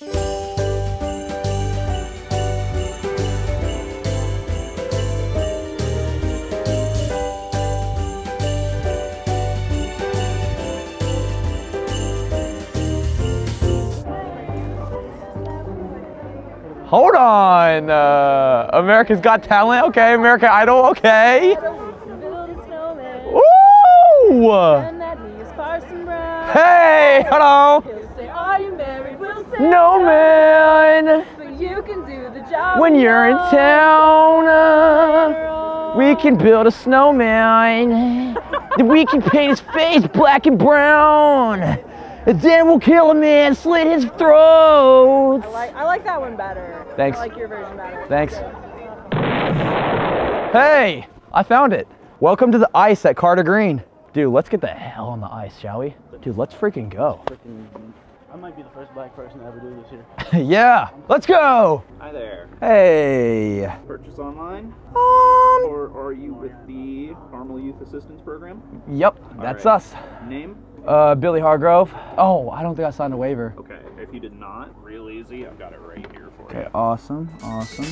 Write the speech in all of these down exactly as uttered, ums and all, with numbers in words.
Hold on, uh, America's Got Talent, okay, American Idol, okay. Ooh! Hey, hello. He'll say, are you married? We'll say no, no, man. But you can do the job when you're in town. Uh, we can build a snowman. We can paint his face black and brown. And then we'll kill a man, slit his throat. I like, I like that one better. Thanks. I like your version better. Thanks. Hey, I found it. Welcome to the ice at Carter Green. Dude, let's get the hell on the ice, shall we? Dude, let's freaking go. I might be the first black person to ever do this here. Yeah, let's go. Hi there. Hey. Purchase online? Um. Or are you with the Carmel Youth Assistance Program? Yep, that's right. Us. Name? Uh, Billy Hargrove. Oh, I don't think I signed a waiver. Okay, if you did not, real easy, I've got it right here for you. Okay, awesome, awesome.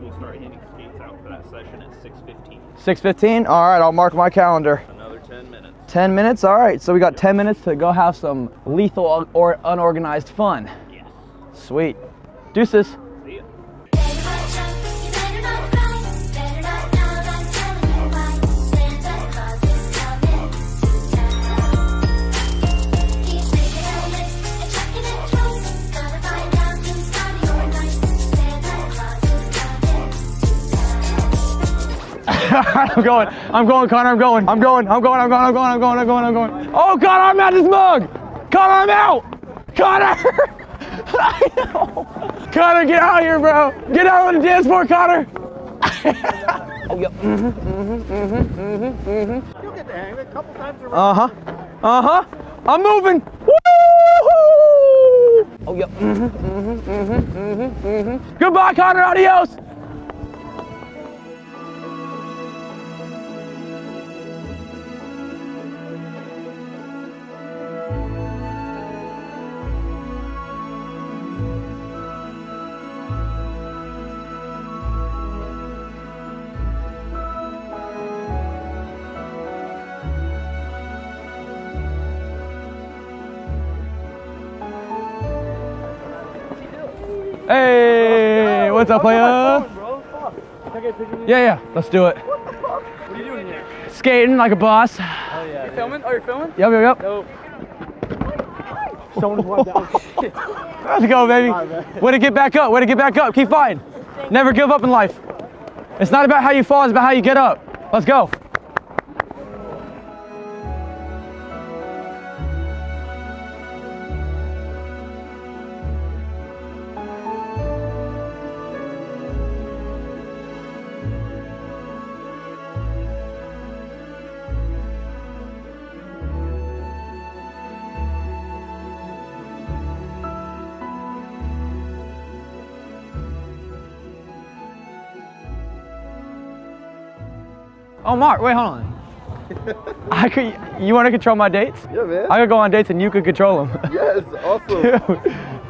We will start handing skates out for that session at six fifteen. six fifteen? All right, I'll mark my calendar. Another ten minutes. ten minutes? All right, so we got ten minutes to go have some lethal or unorganized fun. Yes. Sweet. Deuces. I'm going, I'm going, Connor, I'm going, I'm going, I'm going, I'm going, I'm going, I'm going, I'm going, I'm going, I'm going. Oh, Connor, I'm out of this mug! Connor, I'm out! Connor! I know! Connor, get out of here, bro! Get out on the dance floor, Connor! Oh, yeah. Mm-hmm, mm-hmm, mm-hmm, mm-hmm, mm-hmm. You'll get the hang of it a couple times around. Uh-huh, uh-huh, I'm moving! Woo-hoo! Oh, yeah. Mm-hmm, mm-hmm, mm-hmm, mm-hmm, mm-hmm. Goodbye, Connor, adios! Hey, what's up, player? Yeah, yeah, let's do it. What the fuck? What are you doing here? Skating like a boss. Oh, yeah. You filming? Oh, you're filming? Yep, yep, yep. Nope. Someone's one down. Let's go, baby. Way to get back up, way to get back up. Keep fighting. Never give up in life. It's not about how you fall, it's about how you get up. Let's go. Oh, Mark, wait, hold on. I could. You want to control my dates? Yeah, man. I could go on dates and you could control them. Yes, awesome.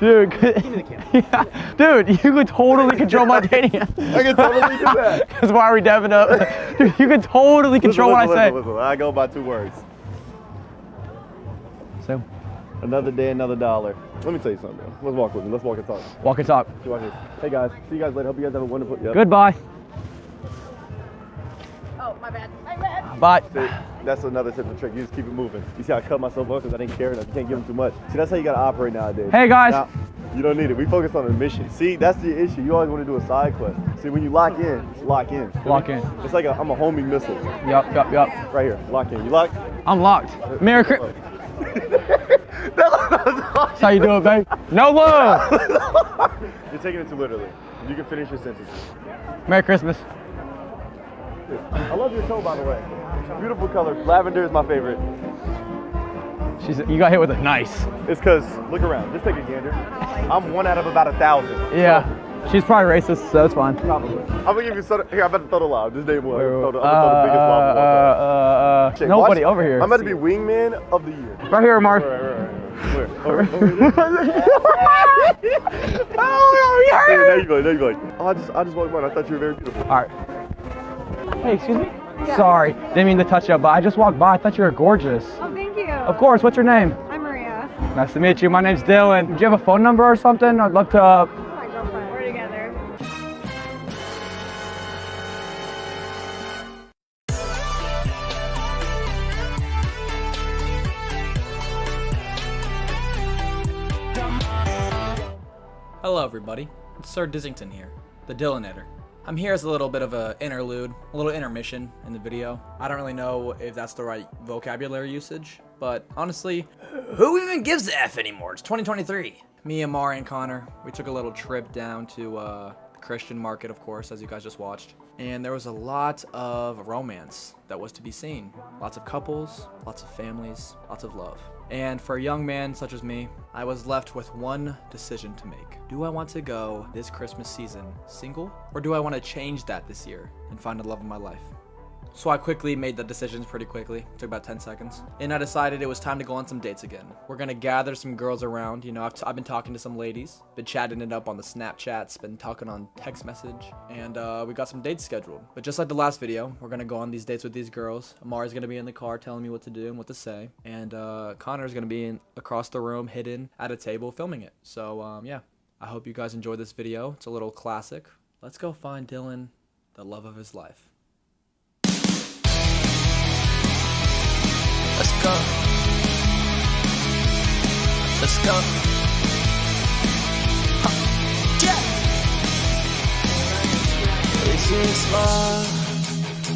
Dude, dude, give me the camera. Yeah, dude, you could totally control my dating. I could totally do that. That's why we're dabbing up. Dude, you could totally control listen, what listen, I say. Listen, listen. I go by two words. So, another day, another dollar. Let me tell you something, man. Let's walk with me. Let's walk and talk. Walk and talk. Hey, guys. See you guys later. Hope you guys have a wonderful. Yep. Goodbye. Oh, my bad. My bad. Bye. See, that's another tip and trick. You just keep it moving. You see, I cut myself up because I didn't care enough. You can't give them too much. See, that's how you got to operate nowadays. Hey, guys. Now, you don't need it. We focus on the mission. See, that's the issue. You always want to do a side quest. See, when you lock in, lock in. Lock in. It's like a, I'm a homing missile. Yup, yup, yup. Right here. Lock in. You locked? I'm locked. Merry Christmas. That's how you do it, babe. No love. You're taking it too literally. You can finish your sentences. Merry Christmas. I love your toe, by the way. Beautiful color. Lavender is my favorite. She's, you got hit with a nice. It's because, look around. Just take a gander. I'm one out of about a thousand. Yeah. So She's probably racist, so it's fine. Probably. I'm gonna give you soda. Here, I'm about to throw the loud. Just name one. I'm gonna throw the biggest loud one. Uh, uh, uh, Shane, nobody watch. Over here. I'm about to be wingman of the year. Right here, Mark. Right, right, right, right. Where? Over, over there. Oh, yeah. There you go. There you go. Oh, I just, I just walked by. I thought you were very beautiful. All right. Hey, excuse me. Yeah. Sorry, didn't mean to touch up, but I just walked by. I thought you were gorgeous. Oh, thank you. Of course. What's your name? I'm Maria. Nice to meet you. My name's Dylan. Do you have a phone number or something? I'd love to. Uh, My girlfriend. We're together. Hello, everybody. It's Sir Dizzington here, the Dylanator. I'm here as a little bit of a interlude, a little intermission in the video. I don't really know if that's the right vocabulary usage, but honestly, who even gives the F anymore? It's twenty twenty-three. Me, Amar, and Connor, we took a little trip down to uh, the Christian market, of course, as you guys just watched. And there was a lot of romance that was to be seen. Lots of couples, lots of families, lots of love. And for a young man such as me, I was left with one decision to make. Do I want to go this Christmas season single, or do I want to change that this year and find the love of my life? So I quickly made the decisions pretty quickly. It took about ten seconds. And I decided it was time to go on some dates again. We're going to gather some girls around. You know, I've, t I've been talking to some ladies, been chatting it up on the Snapchats, been talking on text message, and uh, we got some dates scheduled. But just like the last video, we're going to go on these dates with these girls. Amari's going to be in the car telling me what to do and what to say. And uh, Connor's going to be in, across the room, hidden at a table, filming it. So um, yeah, I hope you guys enjoyed this video. It's a little classic. Let's go find Dylan, the love of his life. Let's go. Let's go. Huh. Yeah. Is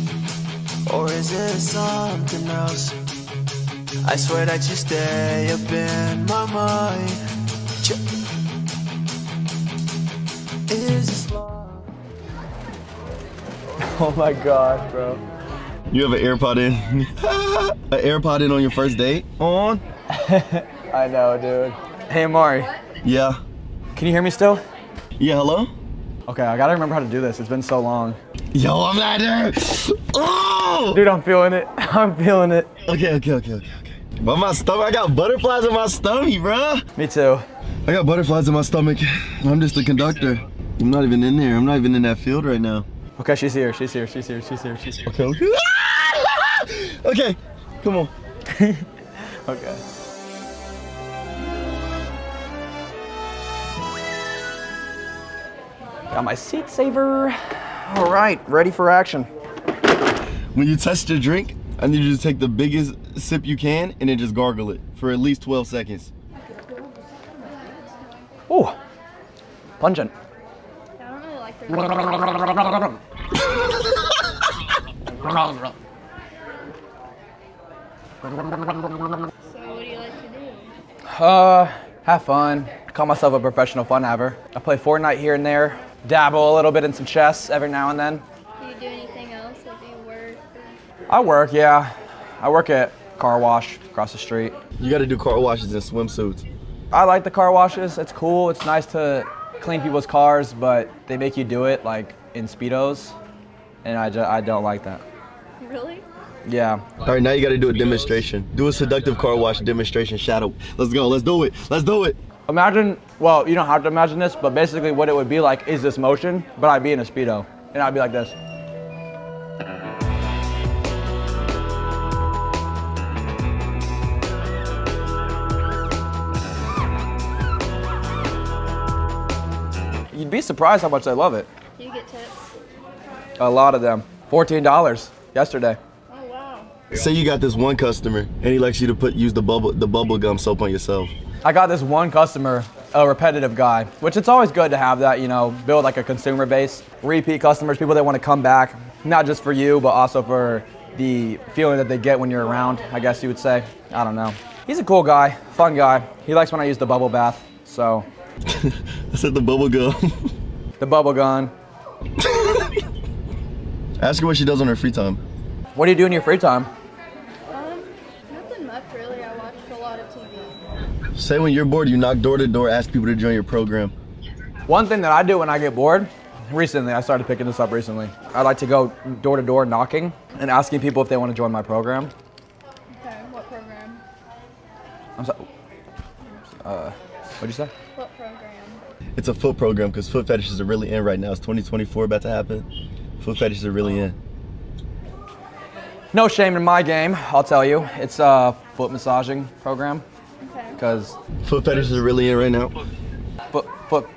this love, or is it something else? I swear that you stay up in my mind. Yeah. Is this love? Oh my God, bro. You have an AirPod in? An AirPod in on your first date? On? I know, dude. Hey, Amari. Yeah? Can you hear me still? Yeah, hello? Okay, I gotta remember how to do this. It's been so long. Yo, I'm not there! Oh! Dude, I'm feeling it. I'm feeling it. Okay, okay, okay, okay, okay. But my stomach, I got butterflies in my stomach, bro. Me too. I got butterflies in my stomach. I'm just the conductor. I'm not even in there. I'm not even in that field right now. Okay, she's here, she's here, she's here, she's here, she's here. Okay, okay. Okay, come on. Okay. Got my seat saver. All right, ready for action. When you test your drink, I need you to take the biggest sip you can and then just gargle it for at least twelve seconds. Oh, pungent. So what do you like to do? Uh, have fun. I call myself a professional fun haver. I play Fortnite here and there. Dabble a little bit in some chess every now and then. Do you do anything else? Like do you work? I work, yeah. I work at car wash across the street. You gotta do car washes in swimsuits. I like the car washes. It's cool. It's nice to clean people's cars, but they make you do it like in Speedos, and I, just, I don't like that. Really? Yeah. All right, now you gotta do a demonstration. Do a seductive car wash demonstration shadow. Let's go, let's do it, let's do it. Imagine, well, you don't have to imagine this, but basically what it would be like is this motion, but I'd be in a Speedo, and I'd be like this. You'd be surprised how much I love it. Do you get tips? A lot of them. fourteen dollars yesterday. Oh wow. Say you got this one customer and he likes you to put use the bubble the bubble gum soap on yourself. I got this one customer, a repetitive guy, which it's always good to have that, you know, build like a consumer base. Repeat customers, people that want to come back, not just for you, but also for the feeling that they get when you're around, I guess you would say. I don't know. He's a cool guy, fun guy. He likes when I use the bubble bath, so. I said the bubble gum. The bubble gun. Ask her what she does on her free time. What do you do in your free time? Um, nothing much really. I watch a lot of T V. Say when you're bored, you knock door to door, ask people to join your program. One thing that I do when I get bored, recently, I started picking this up recently. I like to go door to door knocking and asking people if they want to join my program. Okay, what program? I'm sorry. Uh, what'd you say? What program? It's a foot program because foot fetishes are really in right now. It's twenty twenty-four about to happen. Foot fetishes are really in. No shame in my game, I'll tell you. It's a foot massaging program. Okay. Because foot fetishes are really in right now. Foot, foot,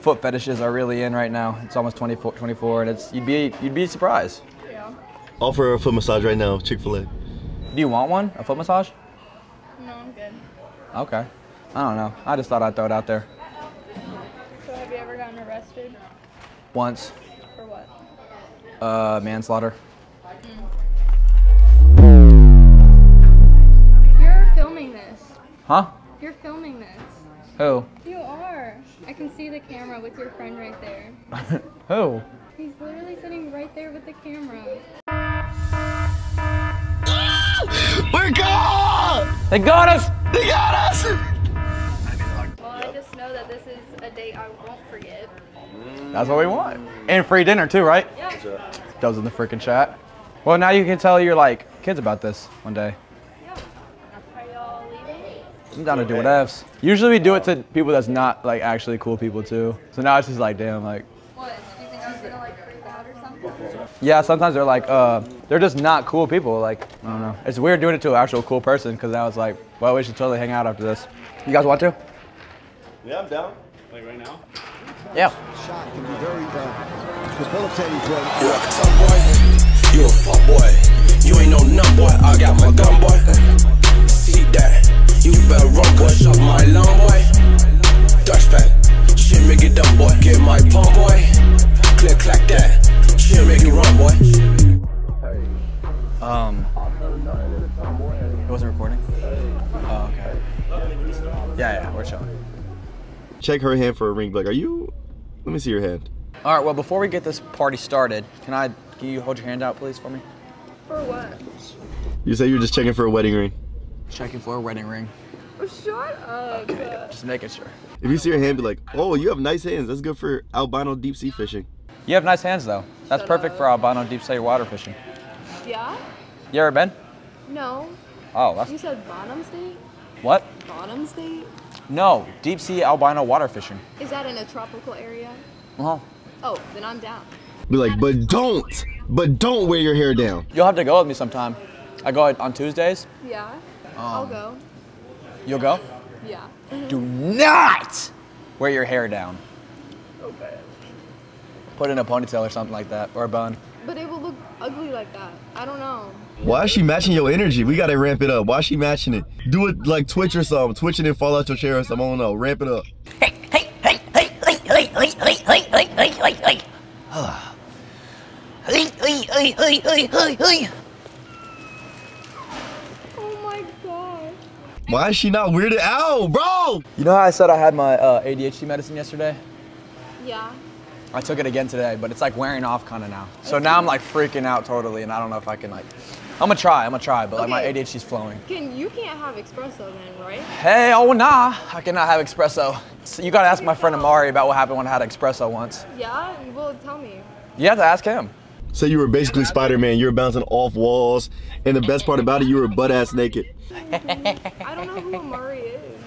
foot fetishes are really in right now. It's almost twenty-four, twenty-four, and it's you'd be you'd be surprised. Yeah. Offer a foot massage right now, Chick-fil-A. Do you want one? A foot massage? No, I'm good. Okay. I don't know. I just thought I'd throw it out there. So have you ever gotten arrested? Once. For what? Uh, manslaughter. Mm. Huh? You're filming this. Who? You are. I can see the camera with your friend right there. Who? He's literally sitting right there with the camera. We're gone! They got us! They got us! Well, I just know that this is a date I won't forget. That's what we want. And free dinner too, right? Yeah. Sure. Doves in the freaking chat. Well, now you can tell your like kids about this one day. I'm down to do whatevs. Usually we do it to people that's not like actually cool people too. So now it's just like, damn, like. What? Do you think I was gonna like freak out or something? Yeah, sometimes they're like, uh, they're just not cool people. Like, I don't know. It's weird doing it to an actual cool person because I was like, well, we should totally hang out after this. You guys want to? Yeah, I'm down. Like right now? Yeah. Shot can be very bad. Debilitating for him. You're a tough boy. You're a fuck boy. You ain't no nut boy. I got my gun boy. See that. You better run, boy, shut my long boy. Dutch pack, shit make it dumb, boy. Get my pump, boy. Click, clack that, shit make it run, boy. Um, it wasn't recording? Oh, okay. Yeah, yeah, we're chilling. Check her hand for a ring, like, are you? Let me see your hand. All right, well, before we get this party started, can I, can you hold your hand out, please, for me? For what? You said you were just checking for a wedding ring. Checking for a wedding ring. Oh, shut up. Okay, just making sure. If you see your hand, be like, oh, you have nice hands. That's good for albino deep sea fishing. You have nice hands, though. That's shut perfect up. For albino deep sea water fishing. Yeah? You ever been? No. Oh, that's... You said bottom state? What? Bottom state? No, deep sea albino water fishing. Is that in a tropical area? Uh-huh. Oh, then I'm down. Be like, but don't, but don't wear your hair down. You'll have to go with me sometime. I go on Tuesdays. Yeah. Um, I'll go. You'll go? Yeah. Mm-hmm. Do not wear your hair down. Okay. Put in a ponytail or something like that, or a bun. But it will look ugly like that. I don't know. Why is she matching your energy? We gotta ramp it up. Why is she matching it? Do it like Twitch or something. Twitch and then fall out your chair or something. I don't know. Ramp it up. Hey, hey, hey, hey, hey, hey, hey, hey, hey, hey, hey, hey, hey. Hey, hey, hey, hey, hey, hey, hey. Why is she not weirded out, bro? You know how I said I had my uh, A D H D medicine yesterday? Yeah. I took it again today, but it's like wearing off kind of now. So okay. Now I'm like freaking out totally, and I don't know if I can like, I'm gonna try, I'm gonna try, but okay. Like my A D H D's flowing. Can, you can't have espresso then, right? Hey, oh nah, I cannot have espresso. So you gotta ask my friend Amari about what happened when I had espresso once. Yeah, well tell me. You have to ask him. So you were basically Spider-Man, you were bouncing off walls, and the best part about it, you were butt-ass naked. I don't know who Amari is.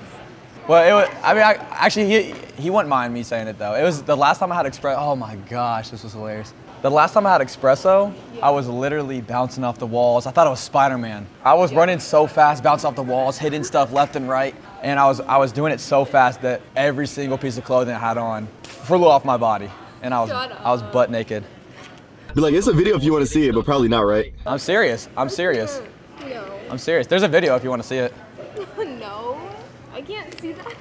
Well, it was, I mean, I, actually, he, he wouldn't mind me saying it, though. It was the last time I had espresso. Oh, my gosh, this was hilarious. The last time I had espresso, yeah. I was literally bouncing off the walls. I thought I was Spider-Man. I was yeah. running so fast, bouncing off the walls, hitting stuff left and right, and I was, I was doing it so fast that every single piece of clothing I had on flew off my body, and I was, I was butt naked. Be like, it's a video if you want to see it, but probably not, right? I'm serious. I'm serious. No. I'm serious. There's a video if you want to see it. No, I can't see that.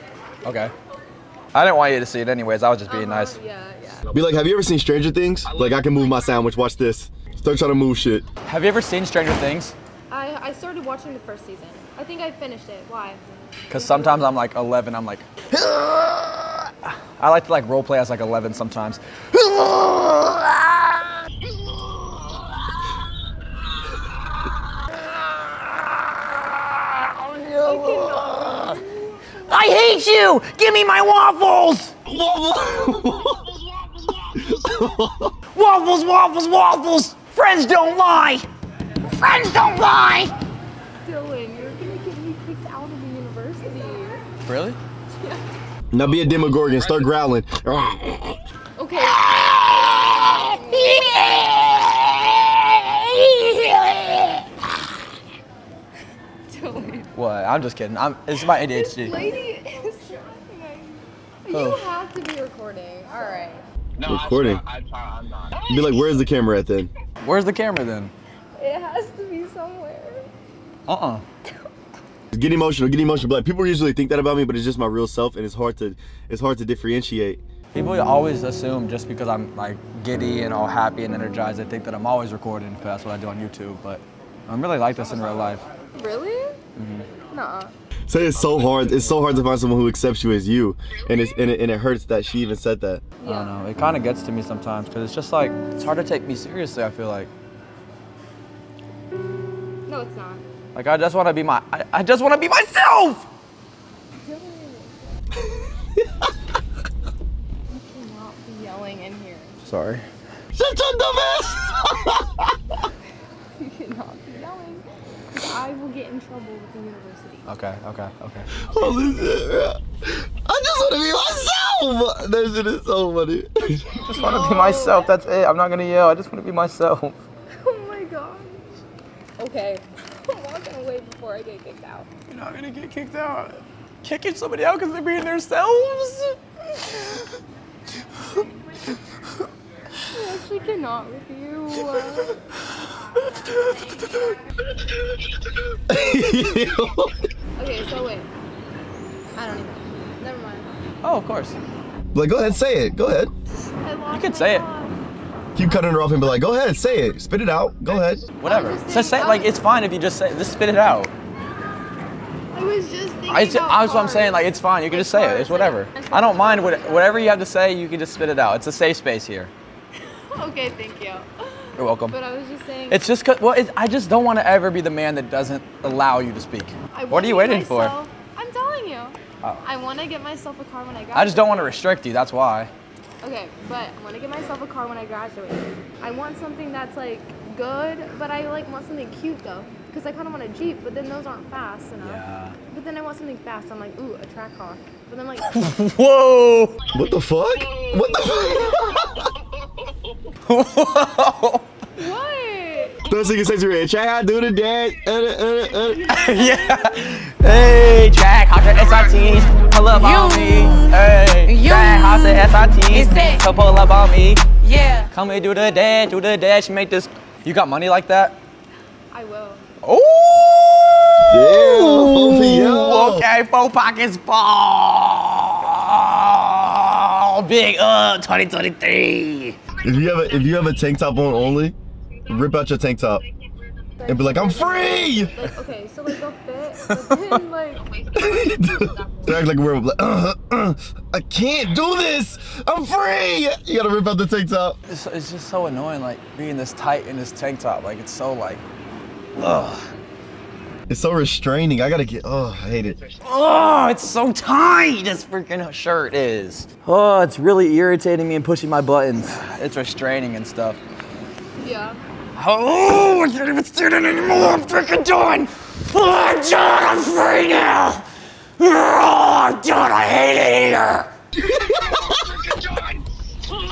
Okay. I didn't want you to see it anyways. I was just being uh-huh. nice. Yeah, yeah. Be like, have you ever seen Stranger Things? Like, I can move my sandwich. Watch this. Start trying to move shit. Have you ever seen Stranger Things? I, I started watching the first season. I think I finished it. Why? Because sometimes I'm like eleven. I'm like, I like to like role play as like eleven sometimes. I hate you! Give me my waffles! Waffles! Waffles, waffles, waffles! Friends don't lie! Friends don't lie! Dylan, you're gonna get me kicked out of the university. Really? Yeah. Now be a Demogorgon, start growling. Okay. What? I'm just kidding. I'm. It's my A D H D. This lady is trying. You oh. have to be recording. All right. No, recording. I'm not. I'm not. You'd be like, where's the camera at then? Where's the camera then? It has to be somewhere. Uh-uh. Get emotional. Get emotional. But like, people usually think that about me, but it's just my real self, and it's hard to, it's hard to differentiate. People always assume just because I'm like giddy and all happy and energized, they think that I'm always recording because that's what I do on YouTube. But I'm really like this in real life. Really? Mm-hmm. Nuh-uh. So it's so hard. It's so hard to find someone who accepts you as you, and it's and it, and it hurts that she even said that. Yeah. I don't know. It kind of gets to me sometimes because it's just like it's hard to take me seriously. I feel like. No, it's not. Like I just want to be my. I, I just want to be myself. Sorry. Shut up, dumbass! You cannot be yelling. I will get in trouble with the university. Okay, okay, okay. Holy shit, I just want to be myself! That shit is so funny. I just want to be myself, that's it. I'm not going to yell. I just want to be myself. Oh my gosh. Okay. I'm walking away before I get kicked out. You're not going to get kicked out. Kicking somebody out because they're being themselves? I actually cannot with you. Okay, so wait. I don't even. Never mind. Oh, of course. Like, go ahead, say it. Go ahead. You can say God. it. Keep cutting her off and be like, go ahead, say it. Spit it out. Go ahead. Whatever. Just, just say it. Like, it's fine if you just say it. Just spit it out. I was just thinking I just, about I was what I'm saying, like, it's fine. You can it's just say hard. it. It's whatever. I don't mind. What, whatever you have to say, you can just spit it out. It's a safe space here. Okay, thank you. You're welcome. But I was just saying. It's just, well, it, I just don't want to ever be the man that doesn't allow you to speak. I what are you waiting myself, for? I'm telling you. Oh. I want to get myself a car when I graduate. I just don't want to restrict you, that's why. Okay, but I want to get myself a car when I graduate. I want something that's like good, but I like want something cute though. Because I kind of want a Jeep, but then those aren't fast enough. Yeah. But then I want something fast. I'm like, ooh, a track car. But then I'm like, whoa! What the fuck? What the fuck? Whoa! What? Those niggas says we're in track. I do the dance. Uh, uh, uh. Yeah. Hey, track house at S R Ts. Pull up on me. Hey, track house at S R Ts. So pull up on me. Yeah. Come and do the dance, do the dash, make this. You got money like that? I will. Oh. Yeah. Okay, four pockets ball. Big up, twenty twenty-three. If you have a if you have a tank top on only, rip out your tank top and be like, I'm free. Like, okay, so like they'll fit, but then like they act like we're like, uh, uh, I can't do this. I'm free. You gotta rip out the tank top. It's, it's just so annoying, like being this tight in this tank top. Like it's so like, ugh. It's so restraining. I gotta get. Oh, I hate it. Oh, it's so tight. This freaking shirt is. Oh, it's really irritating me and pushing my buttons. It's restraining and stuff. Yeah. Oh, I can't even stand it anymore. I'm freaking done. Oh, I'm done. I'm free now. Oh, I'm done. I hate it here. I'm freaking done. Oh, I'm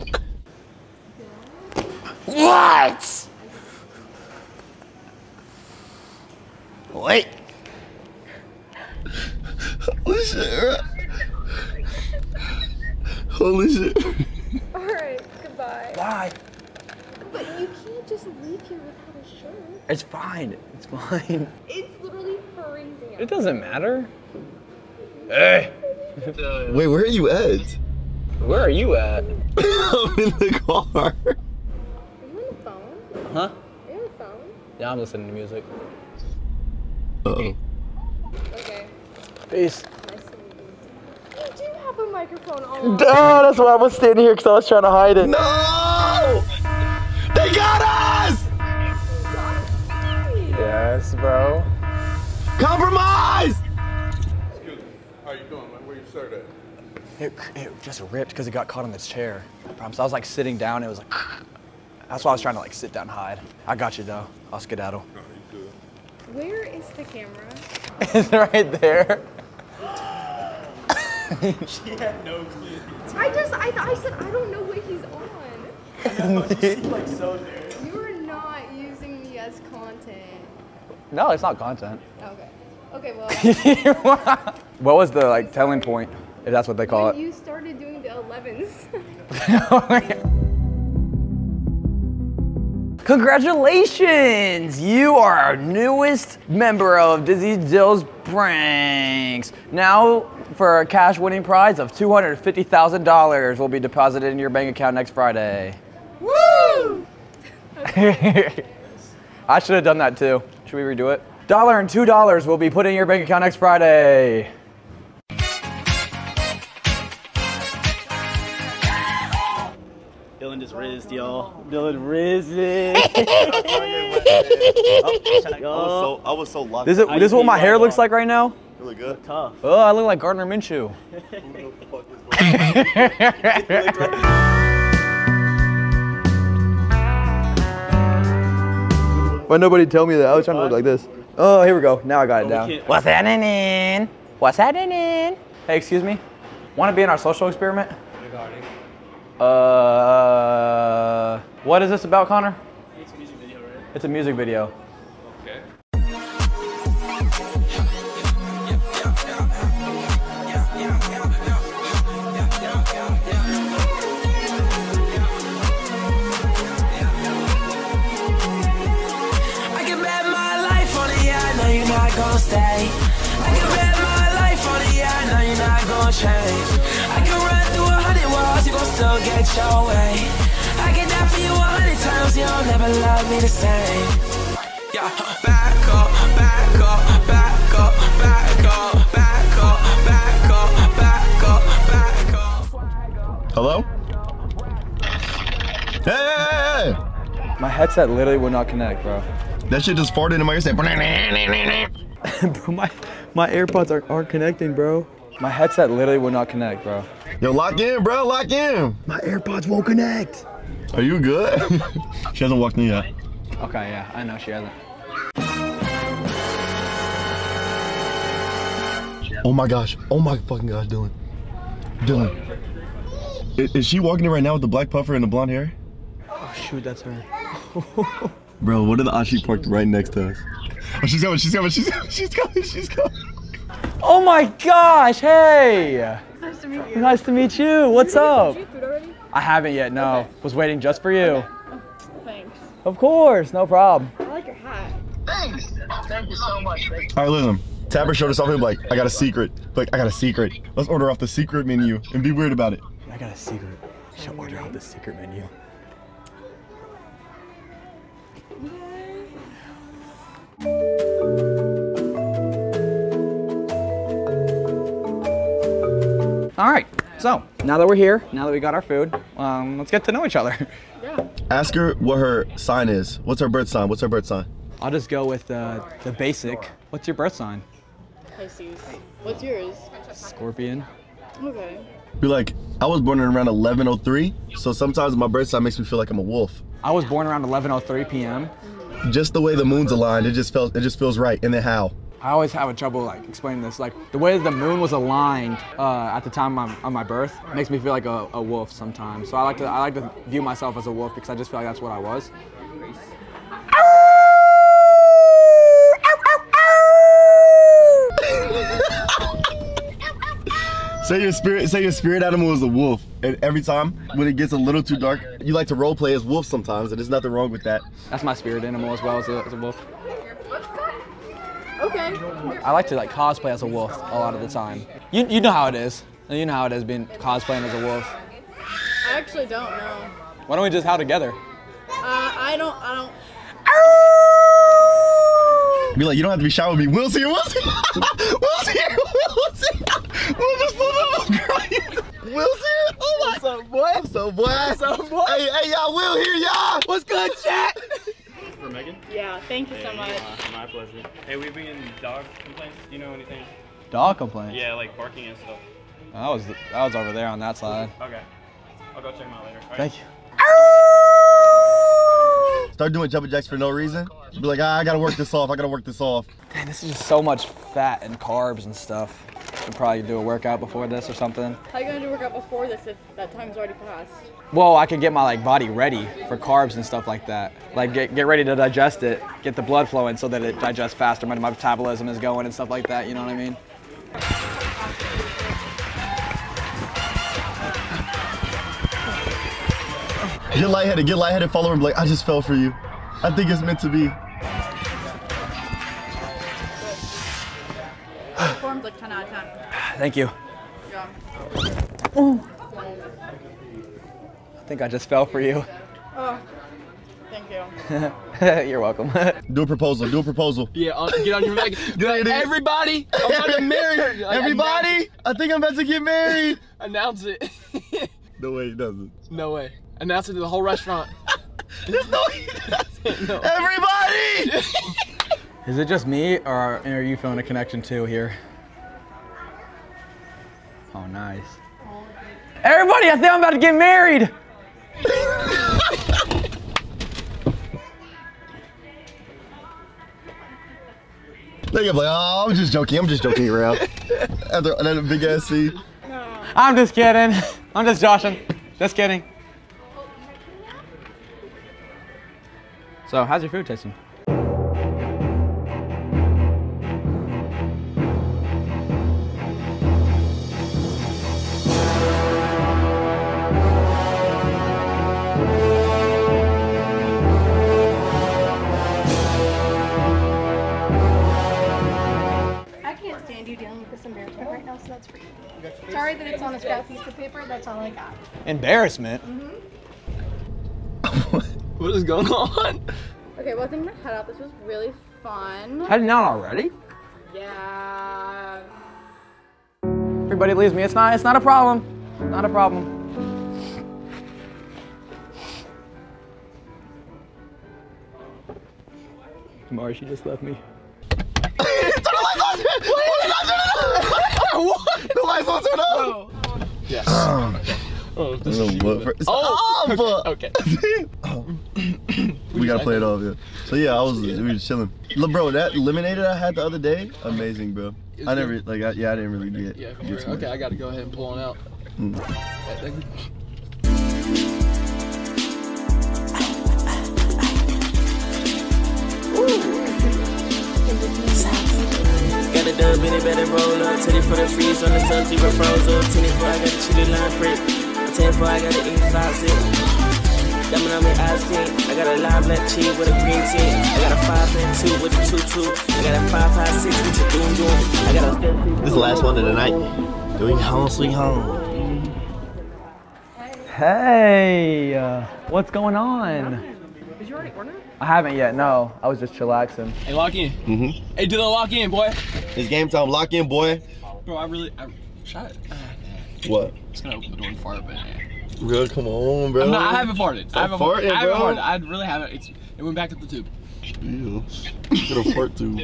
done. I'm free now. What? Wait. Holy shit. Holy shit. All right, goodbye. Bye. But you can't just leave here without a shirt. It's fine. It's fine. It's literally freezing out. It doesn't matter. Hey. Wait, where are you at? Where are you at? I'm in the car. Are you on the phone? Huh? Are you on the phone? Yeah, I'm listening to music. Uh-oh. Okay. Peace. Nice to meet you. You do have a microphone on. Duh, that's why I was standing here because I was trying to hide it. No! They got us! Yes, bro. Compromise! insert it? It, it just ripped because it got caught in this chair. I promise. I was like sitting down, and it was like. That's why I was trying to like sit down and hide. I got you though. I'll skedaddle. No, you good. Where is the camera? It's right there. She had no clue. I just, I, I said, I don't know what he's on. I know, you seem like so nervous. You are not using me as content. No, it's not content. Okay. Okay, well. What was the like telling point? If that's what they call when it. You started doing the elevens. Congratulations! You are our newest member of Dizzy Dill's Pranks. Now, for a cash winning prize of two hundred fifty thousand dollars will be deposited in your bank account next Friday. Woo! I should have done that too. Should we redo it? Dollar and two dollars will be put in your bank account next Friday. Dylan just rizzed, y'all. Dylan rizzed. I was so, I was so lucky. This is, this is what my hair looks like right now? You look good. Tough. Oh, I look like Gardner Minshew. Who the fuck is that? Why nobody tell me that? I was trying to look like this. Oh, here we go. Now I got it down. What's happening? What's happening? Hey, excuse me. Want to be in our social experiment? Regarding. Uh, what is this about, Connor? It's a music video, right? It's a music video. Okay. I can bet my life on it, yeah, I know you're not gonna stay. I can bet my life on it, yeah, I know you're not gonna change. I can run through a hundred walls, you gon' still get your way. I get down for you a hundred times, you'll never love me the same. Yeah, back up, back up, back up, back up, back up, back up, back up, back up. Hello? Hey! My headset literally would not connect, bro. That shit just farted into my earset. Bro, my, my AirPods are, aren't connecting, bro. My headset literally will not connect, bro. Yo, lock in, bro, lock in. My AirPods won't connect. Are you good? She hasn't walked in yet. Okay, yeah, I know she hasn't. Oh my gosh, oh my fucking gosh, Dylan. Dylan. Is, is she walking in right now with the black puffer and the blonde hair? Oh shoot, that's her. Bro, what are the odds she parked right next to us? Oh, she's coming, she's coming, she's coming, she's coming, she's coming. Oh my gosh, hey! Nice to meet you. Nice to meet you. What's did you, up? Did you eat food already? I haven't yet, no. Okay. Was waiting just for you. Okay. Oh, thanks. Of course, no problem. I like your hat. Thanks. Thank you so much. You. All right, listen. Tabber showed us off and like, I got a secret. Like, I got a secret. Let's order off the secret menu and be weird about it. I got a secret. I should order off the secret menu. Yeah. All right, so now that we're here, now that we got our food, um, let's get to know each other. Yeah. Ask her what her sign is. What's her birth sign? What's her birth sign? I'll just go with uh, the basic. What's your birth sign? Pisces. What's yours? Scorpion. Okay. Be like, I was born around eleven oh three, so sometimes my birth sign makes me feel like I'm a wolf. I was born around eleven oh three p m Mm-hmm. Just the way the moon's aligned, it just felt, it just feels right. And then how? I always have a trouble like explaining this. Like the way the moon was aligned uh, at the time of my, of my birth makes me feel like a, a wolf sometimes. So I like to I like to view myself as a wolf because I just feel like that's what I was. Say your spirit say your spirit animal is a wolf, and every time when it gets a little too dark, you like to role play as wolf sometimes, and there's nothing wrong with that. That's my spirit animal as well as a, as a wolf. Okay. I like to like cosplay as a wolf a lot of the time. You you know how it is. You know how it is being cosplaying as a wolf. I actually don't know. Why don't we just howl together? Uh, I don't. I don't. Be like, you don't have to be shy with me. Will's here. Will's here. Will's here. Will's here. Will just pulled up, girl. Will's here. Oh my. What's up, boy? What's up, boy? What's up, boy? Hey, hey, y'all. Will here, y'all. What's good, chat? For Megan? Yeah, thank you hey, so much. Uh, my pleasure. Hey, we've been in dog complaints. Do you know anything? Dog complaints? Yeah, like barking and stuff. I was I was over there on that side. Okay. I'll go check them out later. All Thank right. you. Start doing jumping jacks for no reason. Be like, ah, I gotta work this off. I gotta work this off. Dang, this is just so much fat and carbs and stuff. Should probably do a workout before this or something. How are you gonna do a workout before this if that time's already passed? Well, I could get my like body ready for carbs and stuff like that. Like get get ready to digest it, get the blood flowing so that it digests faster. My metabolism is going and stuff like that. You know what I mean? Get lightheaded, get lightheaded, follow him, be like, I just fell for you. I think it's meant to be. Forms like ten out of ten. Thank you. Yeah. I think I just fell for you. Oh, thank you. You're welcome. Do a proposal, do a proposal. Yeah, uh, get on your back. Like, everybody, I'm about to marry her. Like, everybody, I think I'm about to get married. Announce it. No way he doesn't. No way. Announce it to the whole restaurant. There's no way he doesn't. No. Everybody! Is it just me, or are you feeling a connection too here? Oh, nice. Everybody, I think I'm about to get married! They get like, oh, I'm just joking, I'm just joking around. After that big ass scene. I'm just kidding. I'm just joshing. Just kidding. So, how's your food tasting? Sorry that it's on a scrap piece of paper, that's all I got. Embarrassment? Mm-hmm. What is going on? Okay, well I think I'm gonna head out. This was really fun. Heading out already? Yeah. Everybody leaves me. It's not it's not a problem. Not a problem. Mari, she just left me. What? The lights on turn on! Yes. Okay. Oh, this is for, oh, oh, okay. okay. oh. We gotta play it off, yeah. So yeah, I was, we were chilling. Bro, that lemonade I had the other day, amazing, bro. I never, like, I, yeah, I didn't really get yeah, it. Okay, I gotta go ahead and pull on out. Mm. Dub any better roll up, titty for the freeze on the sun, zero froze up, twenty-four I got the chili line prick, ten four I got the eighty-five zip, diamond on my eyes pink, I got a lime black cheese with a green tint, I got a five and two with a two two, I got a five five six with a doom doom, I got a... This is the last one of the night, doing home sweet home. Hey, uh, what's going on? Did you already order? I haven't yet, no. I was just chillaxing. Hey, lock in. Mm-hmm. Hey, do the lock in, boy. It's game time. Lock in, boy. Bro, I really, I shot it. Uh, what? I'm just gonna open the door and fart, but bro, come on, bro. No, I haven't farted. I haven't farted, I haven't farted. I really haven't. It's, it went back up the tube. Ew. It's gonna fart tube.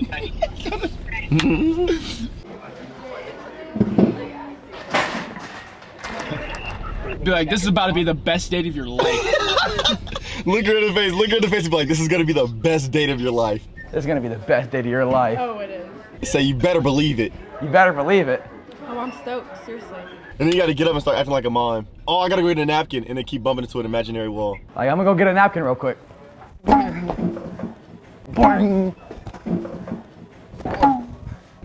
Be like, this is about to be the best date of your life. Look her in the face, look her in the face and be like, this is gonna be the best date of your life. This is gonna be the best date of your life. Oh, it is. So you better believe it. You better believe it. Oh, I'm stoked, seriously. And then you gotta get up and start acting like a mom. Oh, I gotta go get a napkin, and then keep bumping into an imaginary wall. Like, I'm gonna go get a napkin real quick. No,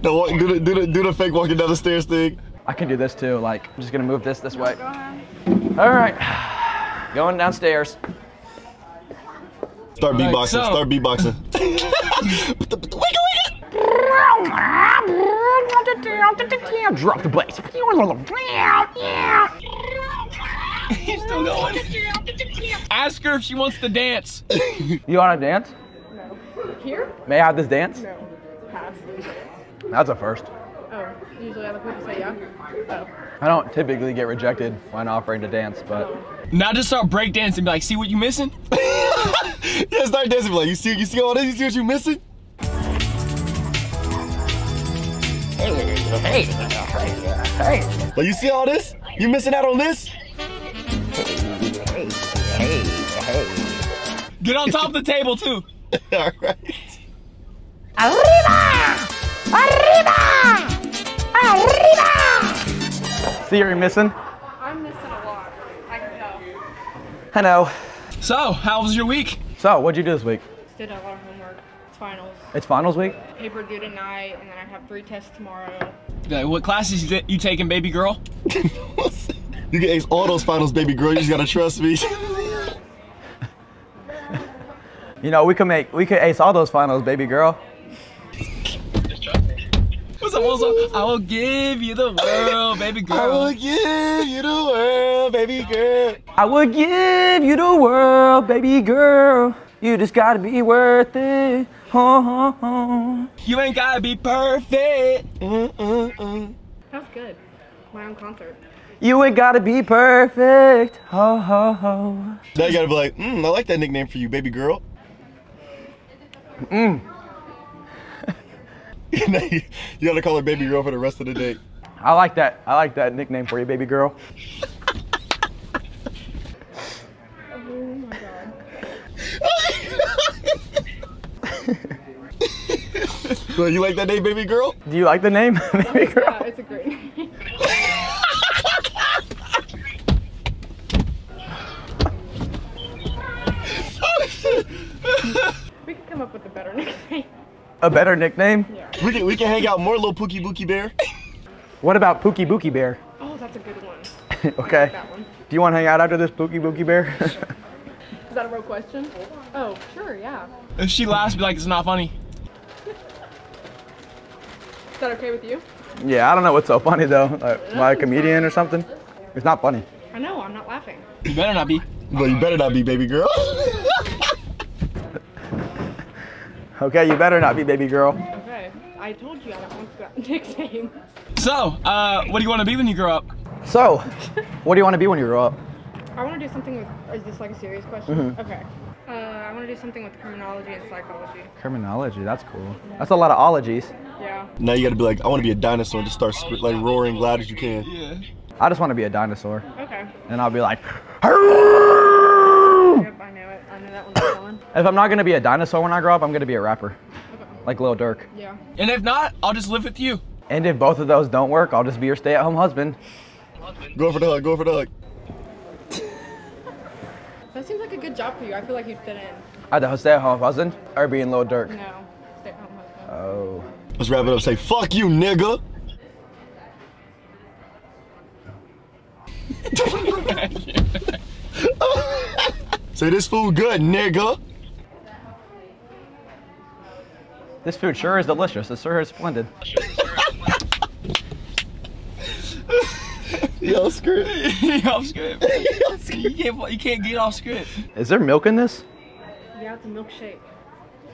walk, do, the, do, the, do the fake walking down the stairs thing. I can do this too, like, I'm just gonna move this this way. Go ahead. All right, going downstairs. Start beatboxing, right, so. Start beatboxing. Drop the bass. He's still going. Ask her if she wants to dance. You wanna dance? No. Here? May I have this dance? No. Pass. That's a first. Oh, usually other people say yeah. Oh. I don't typically get rejected when offering to dance, but. Oh. Now just start breakdancing and be like, see what you missing? Yeah, start dancing. Like, you see, you see all this. You see what you missing? Hey, hey, hey. But you see all this? You missing out on this? Hey, hey, hey. Get on top of the table too. All right. Arriba! Arriba! Arriba! See, you're missing? I'm missing a lot. I can tell. I know. So, how was your week? So, what'd you do this week? Just did a lot of homework. It's finals. It's finals week? Paper due tonight, and then I have three tests tomorrow. Yeah, what classes you, you taking, baby girl? You get all those finals, baby girl. You just gotta trust me. You know, we could make, we could ace all those finals, baby girl. Just trust me. What's up, what's up? I will give you the world, baby girl. I will give you the world, baby girl. I will give you the world, baby girl. You just gotta be worth it. Oh, oh, oh. You ain't gotta be perfect. Mm, mm, mm. That was good. My own concert. You ain't gotta be perfect. Ho ho ho. Now you gotta be like, mm, I like that nickname for you, baby girl. Mm. You gotta call her baby girl for the rest of the day. I like that. I like that nickname for you, baby girl. Oh my god. So you like that name, baby girl? Do you like the name, baby girl? Yeah, it's a great name. We could come up with a better nickname. A better nickname? Yeah. We can, we can hang out more, little Pookie Bookie Bear. What about Pookie Bookie Bear? Oh, that's a good one. Okay. Like that one. Do you want to hang out after this, Pookie Bookie Bear? Is that a real question? Oh, sure, yeah. If she laughs, be like, it's not funny. Is that okay with you? Yeah, I don't know what's so funny, though. Like, am I a comedian or something? It's not funny. I know, I'm not laughing. You better not be. Well, you better not be, baby girl. Okay, you better not be, baby girl. Okay, I told you I don't want that nickname. So, uh, what do you want to be when you grow up? So, what do you want to be when you grow up? I want to do something with, is this like a serious question? Mm-hmm. Okay. Uh, I want to do something with criminology and psychology. Criminology, that's cool. That's a lot of ologies. Yeah. Now you got to be like, I want to be a dinosaur and just start like roaring loud as you can. Yeah. I just want to be a dinosaur. Okay. And I'll be like, Hurr! Yep, I knew it. I knew that one was going. If I'm not going to be a dinosaur when I grow up, I'm going to be a rapper. Okay. Like Lil Durk. Yeah. And if not, I'll just live with you. And if both of those don't work, I'll just be your stay-at-home husband. husband. Go for the hug, go for the hug. That seems like a good job for you. I feel like you'd fit in. At the stay-at-home husband or being Lil Durk? No, stay-at-home husband. Oh. Let's wrap it up. Say, fuck you, nigga. Say, this food good, nigga. This food sure is delicious. It sure is splendid. Yo, script. Yo, script. Yo, script. You can't, you can't get off script. Is there milk in this? Yeah, it's a milkshake.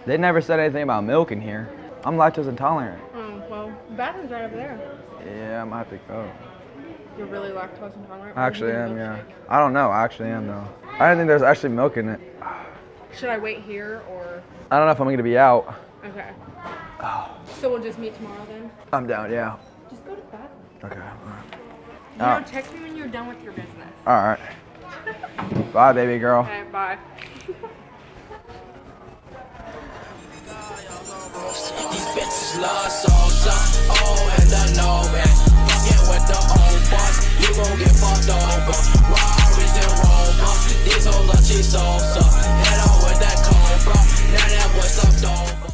They never said anything about milk in here. I'm lactose intolerant. Oh, well, the bathroom's right over there. Yeah, I might have to go. You're really lactose intolerant? I actually am, yeah. I don't know. I actually am, though. I don't think there's actually milk in it. Should I wait here, or? I don't know if I'm going to be out. Okay. Oh. So we'll just meet tomorrow, then? I'm down, yeah. Just go to the bathroom. Okay, all right. You know, text me when you're done with your business. All right. Bye, baby girl. Okay, bye. These bitches love salsa, oh, and I know it. Fucking with the old boss, you gon' get fucked over. Robbers and robbers, these hoes love cheese salsa. Head on with that cobra, now that what's up, dog.